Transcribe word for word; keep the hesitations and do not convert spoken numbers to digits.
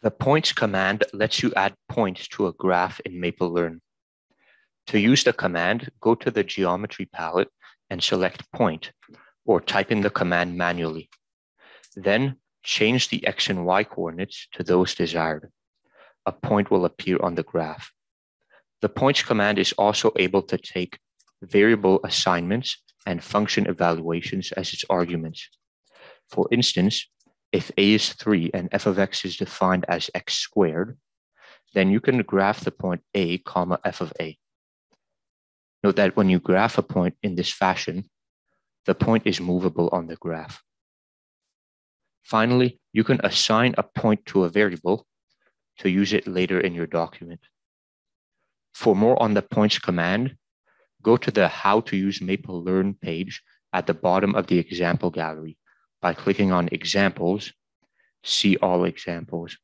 The points command lets you add points to a graph in Maple Learn. To use the command, go to the geometry palette and select point, or type in the command manually. Then change the X and Y coordinates to those desired. A point will appear on the graph. The points command is also able to take variable assignments and function evaluations as its arguments. For instance, if a is three and f of x is defined as x squared, then you can graph the point a comma f of a. Note that when you graph a point in this fashion, the point is movable on the graph. Finally, you can assign a point to a variable to use it later in your document. For more on the points command, go to the How to Use Maple Learn page at the bottom of the example gallery by clicking on Examples, see all examples.